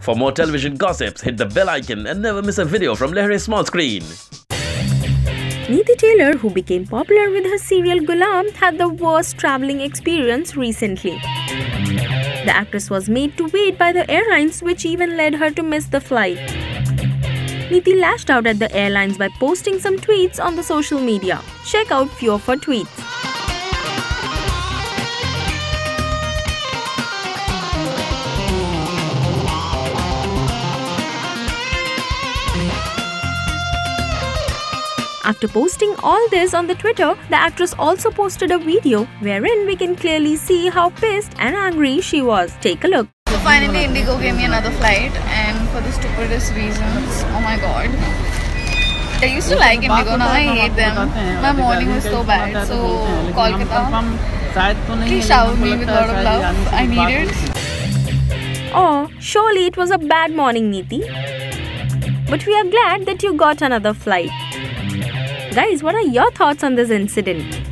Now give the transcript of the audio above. For more television gossips, hit the bell icon and never miss a video from Lehr's small screen. Niti Taylor, who became popular with her serial Ghulaam, had the worst travelling experience recently. The actress was made to wait by the airlines, which even led her to miss the flight. Niti lashed out at the airlines by posting some tweets on the social media. Check out few of her tweets. After posting all this on the Twitter, the actress also posted a video wherein we can clearly see how pissed and angry she was. Take a look. So finally, Indigo gave me another flight, and for the stupidest reasons. Oh my god. I used to like Indigo, now I hate them. My morning was so bad. So Kolkata, please shower me with a lot of love. I need it. Oh, surely it was a bad morning, Niti. But we are glad that you got another flight. Guys, what are your thoughts on this incident?